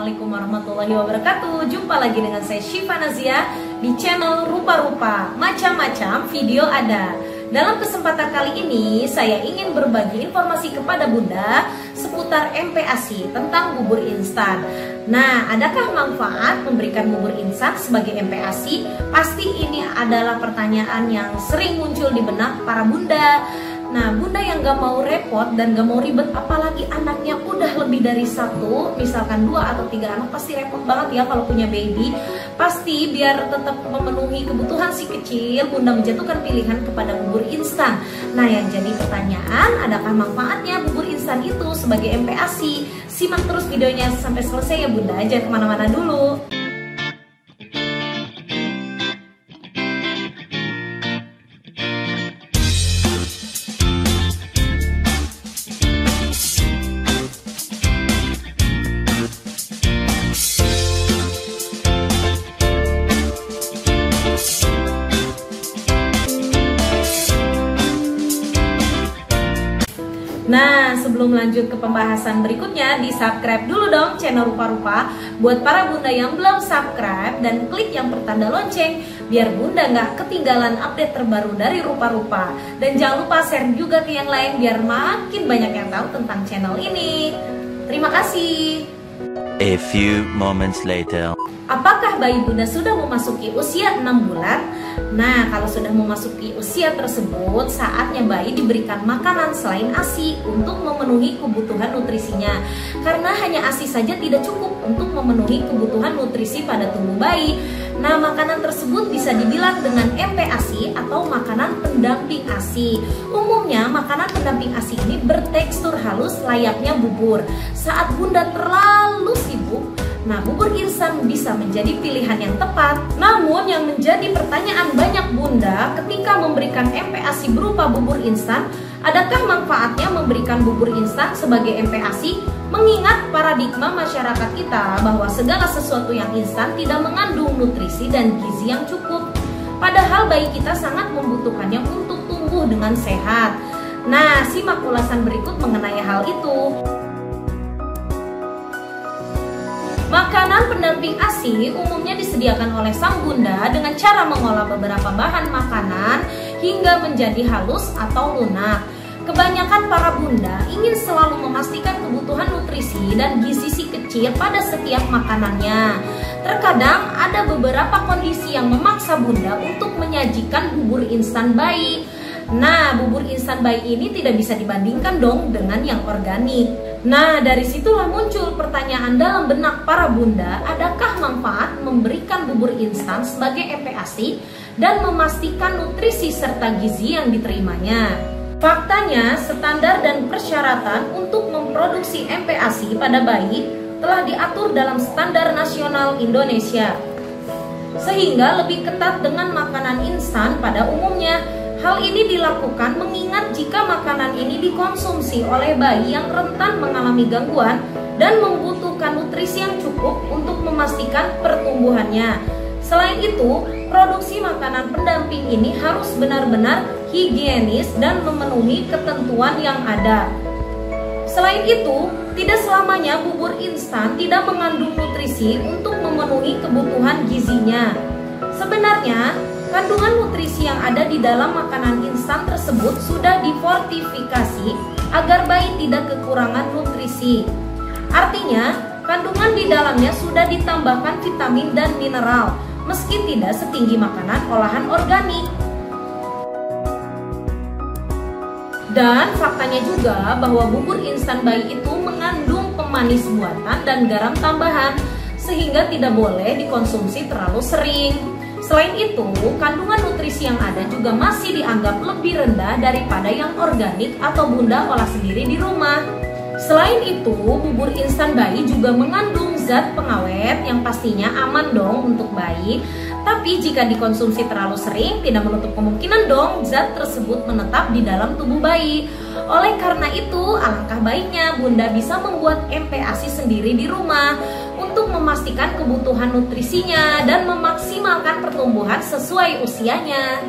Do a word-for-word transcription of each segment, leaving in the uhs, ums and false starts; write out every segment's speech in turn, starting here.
Assalamualaikum warahmatullahi wabarakatuh. Jumpa lagi dengan saya Shifa Nazia di channel Rupa Rupa. Macam-macam video ada. Dalam kesempatan kali ini saya ingin berbagi informasi kepada Bunda seputar M P A S I tentang bubur instan. Nah, adakah manfaat memberikan bubur instan sebagai M P A S I? Pasti ini adalah pertanyaan yang sering muncul di benak para bunda. Nah, bunda yang gak mau repot dan gak mau ribet, apalagi anaknya udah lebih dari satu, misalkan dua atau tiga anak, pasti repot banget ya kalau punya baby. Pasti biar tetap memenuhi kebutuhan si kecil, bunda menjatuhkan pilihan kepada bubur instan. Nah, yang jadi pertanyaan, adakah manfaatnya bubur instan itu sebagai M P A S I? Simak terus videonya sampai selesai ya bunda, jangan kemana-mana dulu. Nah, sebelum lanjut ke pembahasan berikutnya, di-subscribe dulu dong channel Rupa-Rupa. Buat para bunda yang belum subscribe dan klik yang pertanda lonceng, biar bunda nggak ketinggalan update terbaru dari Rupa-Rupa. Dan jangan lupa share juga ke yang lain biar makin banyak yang tahu tentang channel ini. Terima kasih. A few moments later. Apakah bayi bunda sudah memasuki usia enam bulan? Nah, kalau sudah memasuki usia tersebut, saatnya bayi diberikan makanan selain ASI untuk memenuhi kebutuhan nutrisinya. Karena hanya ASI saja tidak cukup untuk memenuhi kebutuhan nutrisi pada tubuh bayi. Nah, makanan tersebut bisa dibilang dengan M P A S I atau makanan pendamping ASI. Umumnya, makanan pendamping ASI ini bertekstur halus layaknya bubur. Saat bunda terlalu sibuk, nah, bubur instan bisa menjadi pilihan yang tepat. Namun yang menjadi pertanyaan banyak bunda ketika memberikan M P A S I berupa bubur instan, adakah manfaatnya memberikan bubur instan sebagai M P A S I? Mengingat paradigma masyarakat kita bahwa segala sesuatu yang instan tidak mengandung nutrisi dan gizi yang cukup, padahal bayi kita sangat membutuhkannya untuk tumbuh dengan sehat. Nah, simak ulasan berikut mengenai hal itu. Makanan pendamping ASI umumnya disediakan oleh sang bunda dengan cara mengolah beberapa bahan makanan hingga menjadi halus atau lunak. Kebanyakan para bunda ingin selalu memastikan kebutuhan nutrisi dan gizi si kecil pada setiap makanannya. Terkadang ada beberapa kondisi yang memaksa bunda untuk menyajikan bubur instan bayi. Nah, bubur instan bayi ini tidak bisa dibandingkan dong dengan yang organik. Nah, dari situlah muncul pertanyaan dalam benak para bunda, adakah manfaat memberikan bubur instan sebagai M P A S I dan memastikan nutrisi serta gizi yang diterimanya? Faktanya, standar dan persyaratan untuk memproduksi M P A S I pada bayi telah diatur dalam Standar Nasional Indonesia, sehingga lebih ketat dengan makanan instan pada umumnya. Hal ini dilakukan mengingat jika makanan ini dikonsumsi oleh bayi yang rentan mengalami gangguan dan membutuhkan nutrisi yang cukup untuk memastikan pertumbuhannya. Selain itu, produksi makanan pendamping ini harus benar-benar higienis dan memenuhi ketentuan yang ada. Selain itu, tidak selamanya bubur instan tidak mengandung nutrisi untuk memenuhi kebutuhan gizinya. Sebenarnya, kandungan nutrisi yang ada di dalam makanan instan tersebut sudah difortifikasi agar bayi tidak kekurangan nutrisi. Artinya, kandungan di dalamnya sudah ditambahkan vitamin dan mineral, meski tidak setinggi makanan olahan organik. Dan faktanya juga bahwa bubur instan bayi itu mengandung pemanis buatan dan garam tambahan, sehingga tidak boleh dikonsumsi terlalu sering. Selain itu, kandungan nutrisi yang ada juga masih dianggap lebih rendah daripada yang organik atau bunda olah sendiri di rumah. Selain itu, bubur instan bayi juga mengandung zat pengawet yang pastinya aman dong untuk bayi. Tapi jika dikonsumsi terlalu sering, tidak menutup kemungkinan dong zat tersebut menetap di dalam tubuh bayi. Oleh karena itu, alangkah baiknya bunda bisa membuat M P A S I sendiri di rumah untuk memastikan kebutuhan nutrisinya dan memaksimalkan pertumbuhan sesuai usianya.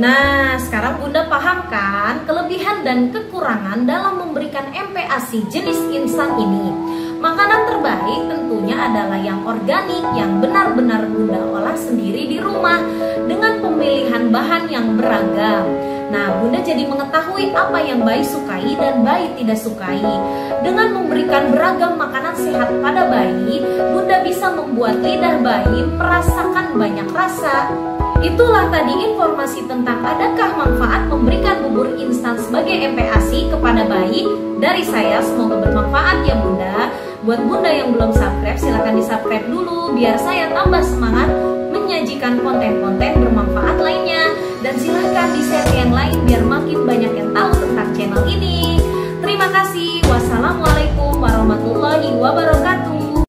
Nah, sekarang bunda paham kan kelebihan dan kekurangan dalam memberikan M P A S I jenis instan ini. Makanan terbaik tentunya adalah yang organik, yang benar-benar Bunda olah sendiri di rumah dengan pemilihan bahan yang beragam. Nah, Bunda jadi mengetahui apa yang bayi sukai dan bayi tidak sukai. Dengan memberikan beragam makanan sehat pada bayi, Bunda bisa membuat lidah bayi merasakan banyak rasa. Itulah tadi informasi tentang adakah manfaat memberikan bubur instan sebagai M P A S I kepada bayi dari saya. Semoga bermanfaat ya Bunda. Buat Bunda yang belum subscribe, silahkan di subscribe dulu biar saya tambah semangat menyajikan konten-konten